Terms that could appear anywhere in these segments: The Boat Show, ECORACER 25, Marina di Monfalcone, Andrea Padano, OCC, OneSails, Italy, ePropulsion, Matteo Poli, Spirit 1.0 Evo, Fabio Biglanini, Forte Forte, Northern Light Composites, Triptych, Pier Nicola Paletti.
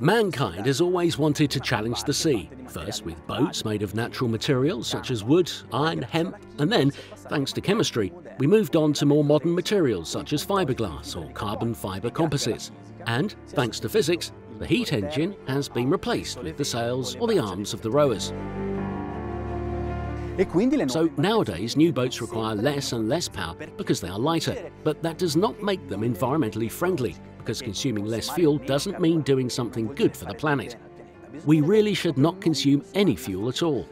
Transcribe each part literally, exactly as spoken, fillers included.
Mankind has always wanted to challenge the sea, first with boats made of natural materials such as wood, iron, hemp, and then, thanks to chemistry, we moved on to more modern materials such as fiberglass or carbon fiber composites. And, thanks to physics, the heat engine has been replaced with the sails or the arms of the rowers. So nowadays, new boats require less and less power because they are lighter, but that does not make them environmentally friendly, because consuming less fuel doesn't mean doing something good for the planet. We really should not consume any fuel at all.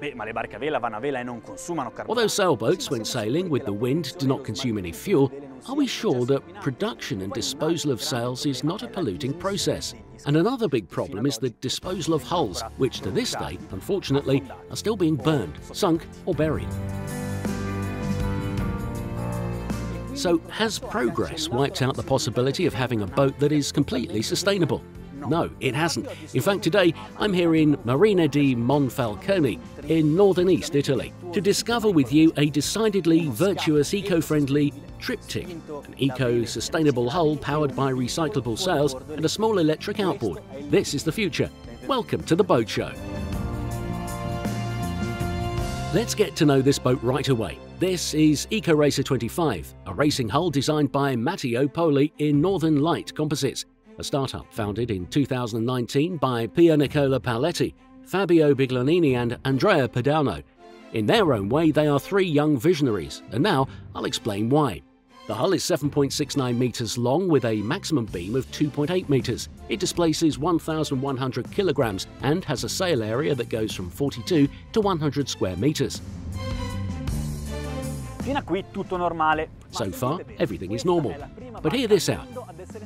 Although sailboats, when sailing with the wind, do not consume any fuel, are we sure that production and disposal of sails is not a polluting process? And another big problem is the disposal of hulls, which to this day, unfortunately, are still being burned, sunk or buried. So has progress wiped out the possibility of having a boat that is completely sustainable? No, it hasn't. In fact, today I'm here in Marina di Monfalcone in northern East Italy to discover with you a decidedly virtuous, eco-friendly Triptych, an eco-sustainable hull powered by recyclable sails and a small electric outboard. This is the future. Welcome to the boat show. Let's get to know this boat right away. This is EcoRacer twenty-five, a racing hull designed by Matteo Poli in Northern Light Composites, a startup founded in two thousand nineteen by Pier Nicola Paletti, Fabio Biglanini and Andrea Padano. In their own way, they are three young visionaries, and now I'll explain why. The hull is seven point six nine meters long with a maximum beam of two point eight meters. It displaces one thousand one hundred kilograms and has a sail area that goes from forty-two to one hundred square meters. So far, everything is normal. But hear this out.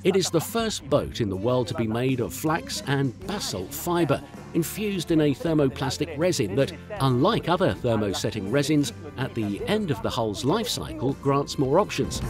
It is the first boat in the world to be made of flax and basalt fiber, infused in a thermoplastic resin that, unlike other thermosetting resins, at the end of the hull's life cycle grants more options.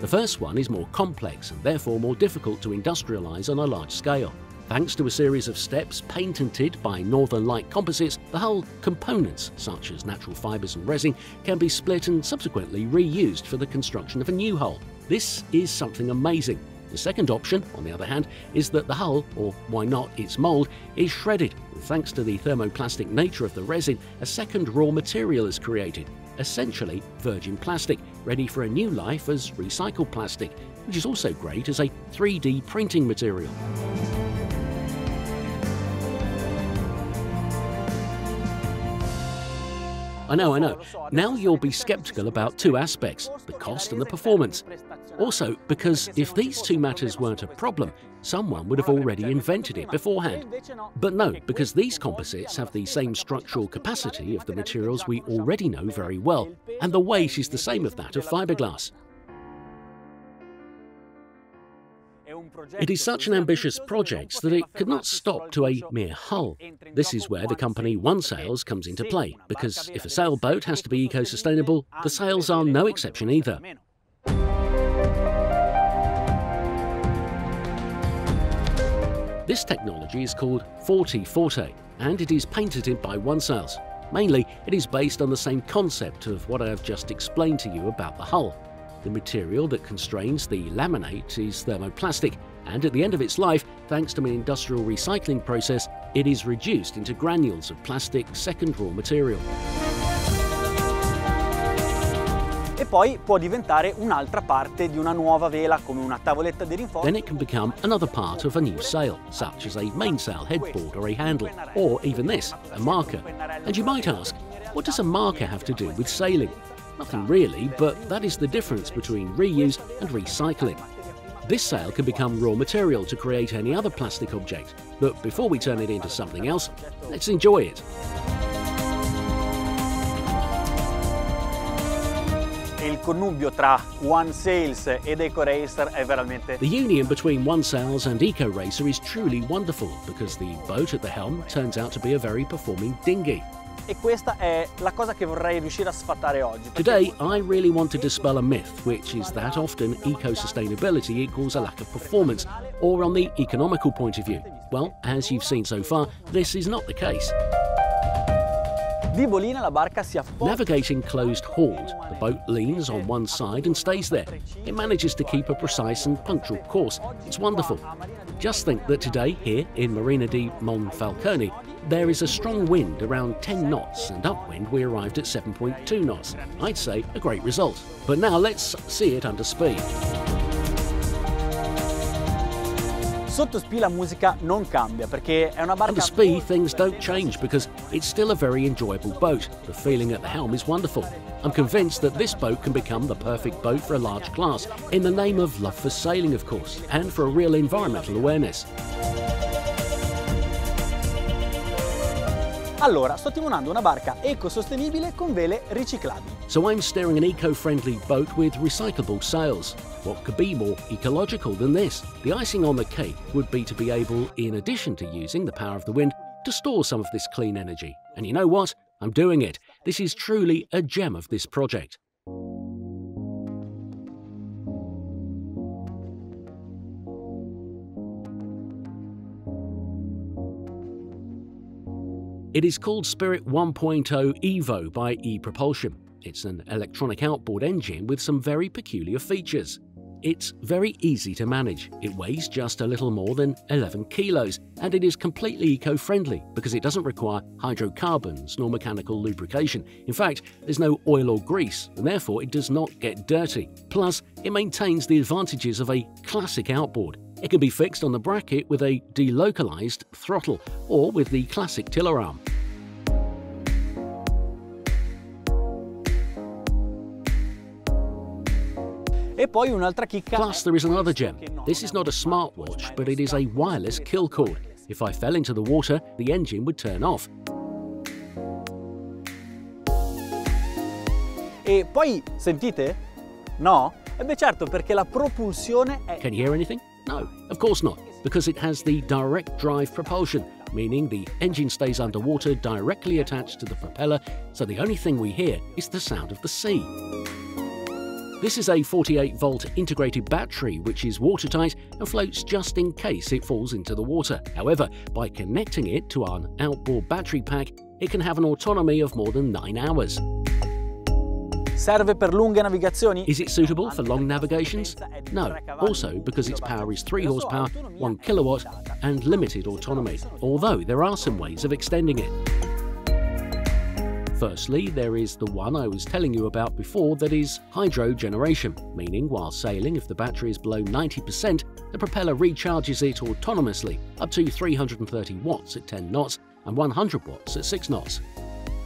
The first one is more complex and therefore more difficult to industrialize on a large scale. Thanks to a series of steps patented by Northern Light Composites, the hull components, such as natural fibres and resin, can be split and subsequently reused for the construction of a new hull. This is something amazing. The second option, on the other hand, is that the hull, or why not its mould, is shredded. And thanks to the thermoplastic nature of the resin, a second raw material is created, essentially virgin plastic, ready for a new life as recycled plastic, which is also great as a three D printing material. I know, I know. Now you'll be skeptical about two aspects, the cost and the performance. Also, because if these two matters weren't a problem, someone would have already invented it beforehand. But no, because these composites have the same structural capacity of the materials we already know very well, and the weight is the same of that of fiberglass. It is such an ambitious project that it could not stop to a mere hull. This is where the company OneSails comes into play, because if a sailboat has to be eco-sustainable, the sails are no exception either. This technology is called Forte Forte, and it is patented by OneSails. Mainly, it is based on the same concept of what I have just explained to you about the hull. The material that constrains the laminate is thermoplastic, and at the end of its life, thanks to an industrial recycling process, it is reduced into granules of plastic second raw material. Then it can become another part of a new sail, such as a mainsail headboard or a handle, or even this, a marker. And you might ask, what does a marker have to do with sailing? Nothing really, but that is the difference between reuse and recycling. This sail can become raw material to create any other plastic object, but before we turn it into something else, let's enjoy it. The union between OneSails and EcoRacer is truly wonderful, because the boat at the helm turns out to be a very performing dinghy. Today, I really want to dispel a myth, which is that often eco-sustainability equals a lack of performance, or on the economical point of view. Well, as you've seen so far, this is not the case. Navigating closed hauled, the boat leans on one side and stays there. It manages to keep a precise and punctual course. It's wonderful. Just think that today, here in Marina di Monfalcone, there is a strong wind around ten knots, and upwind we arrived at seven point two knots. I'd say a great result. But now let's see it under speed. Under speed, things don't change because it's still a very enjoyable boat. The feeling at the helm is wonderful. I'm convinced that this boat can become the perfect boat for a large class, in the name of love for sailing, of course, and for a real environmental awareness. Allora, sto timonando una barca ecosostenibile con vele riciclabili. So I'm steering an eco-friendly boat with recyclable sails. What could be more ecological than this? The icing on the cake would be to be able, in addition to using the power of the wind, to store some of this clean energy. And you know what? I'm doing it. This is truly a gem of this project. It is called Spirit one point oh Evo by ePropulsion. It's an electronic outboard engine with some very peculiar features. It's very easy to manage. It weighs just a little more than eleven kilos, and it is completely eco-friendly because it doesn't require hydrocarbons nor mechanical lubrication. In fact, there's no oil or grease, and therefore it does not get dirty. Plus, it maintains the advantages of a classic outboard. It can be fixed on the bracket with a delocalized throttle or with the classic tiller arm. Plus, there is another gem. This is not a smartwatch, but it is a wireless kill cord. If I fell into the water, the engine would turn off. E poi, sentite? No? Ebbè certo, perché la propulsione è... Can you hear anything? No, of course not, because it has the direct drive propulsion, meaning the engine stays underwater directly attached to the propeller, so the only thing we hear is the sound of the sea. This is a forty-eight volt integrated battery which is watertight and floats just in case it falls into the water. However, by connecting it to an outboard battery pack, it can have an autonomy of more than nine hours. Is it suitable for long navigations? No, also because its power is three horsepower, one kilowatt and limited autonomy, although there are some ways of extending it. Firstly, there is the one I was telling you about before, that is hydro generation, meaning while sailing, if the battery is below ninety percent, the propeller recharges it autonomously up to three hundred thirty watts at ten knots and one hundred watts at six knots.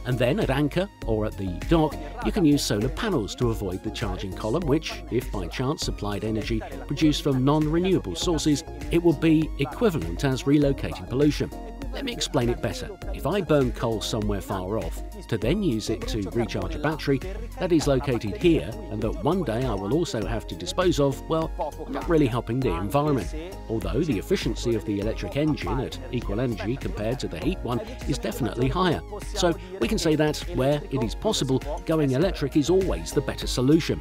And then at anchor or at the dock, you can use solar panels to avoid the charging column, which, if by chance supplied energy produced from non-renewable sources, it will be equivalent as relocating pollution. Let me explain it better. If I burn coal somewhere far off, to then use it to recharge a battery that is located here and that one day I will also have to dispose of, well, I'm not really helping the environment. Although the efficiency of the electric engine at equal energy compared to the heat one is definitely higher. So we can say that where it is possible, going electric is always the better solution.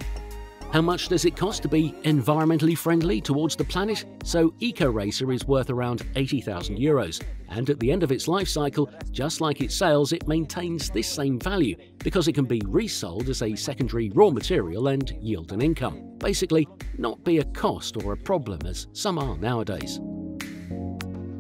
How much does it cost to be environmentally friendly towards the planet? So EcoRacer is worth around eighty thousand euros, and at the end of its life cycle, just like its sails, it maintains this same value because it can be resold as a secondary raw material and yield an income. Basically, not be a cost or a problem as some are nowadays.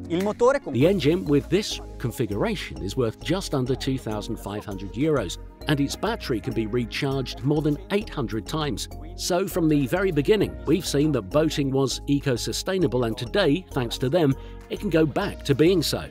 The engine with this configuration is worth just under two thousand five hundred euros, and its battery can be recharged more than eight hundred times. So from the very beginning, we've seen that boating was eco-sustainable, and today, thanks to them, it can go back to being so.